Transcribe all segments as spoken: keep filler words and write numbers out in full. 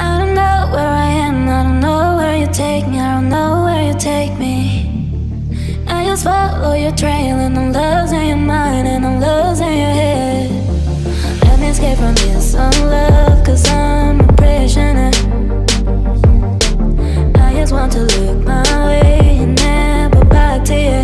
I don't know where I am, I don't know where you take me, I don't know where you take me. I just follow your trail and I'm losing your mind and I'm losing your head. Let me escape from this unlove, cause I'm a prisoner. I just want to look my way and never back to you.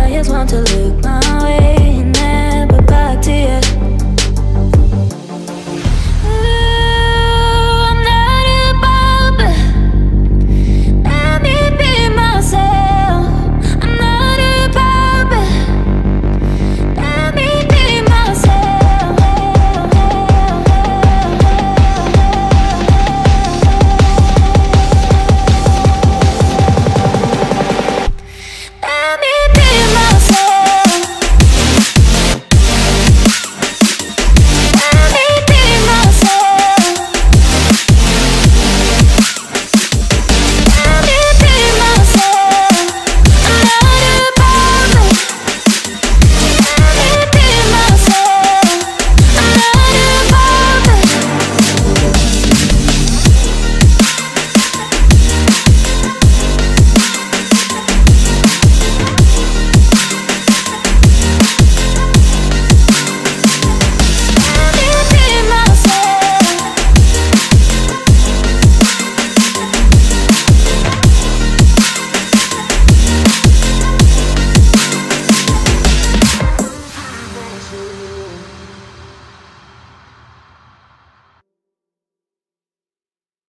I just want to look.